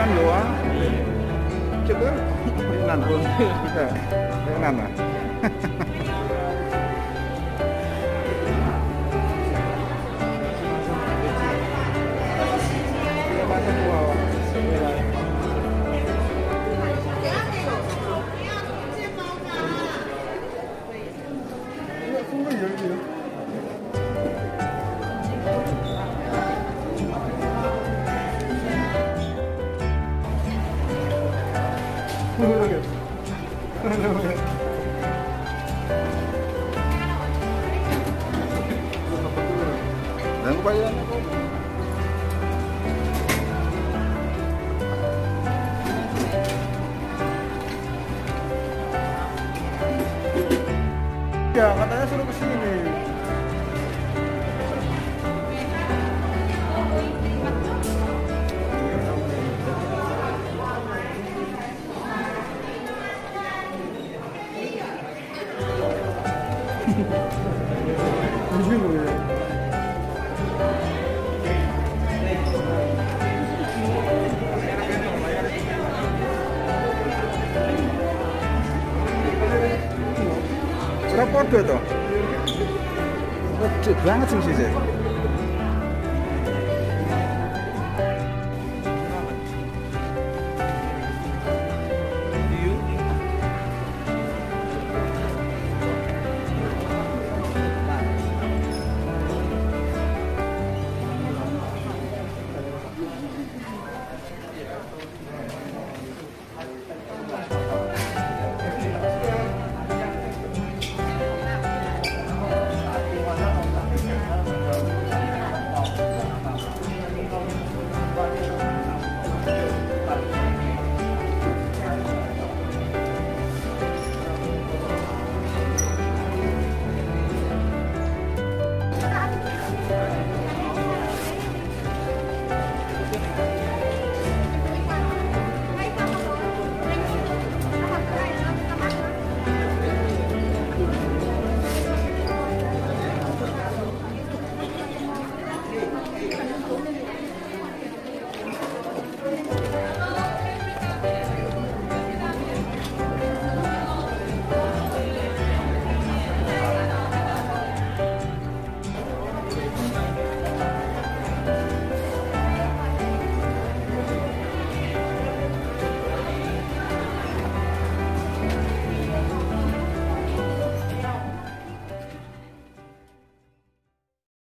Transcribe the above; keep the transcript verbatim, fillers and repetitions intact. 난 좋아. 지금? 난 뭐? 난 나. Jangan lupa ya. Ya, katanya suruh kesini. Ini loh ya. Berapa itu? Gede banget sih sih. Gracias.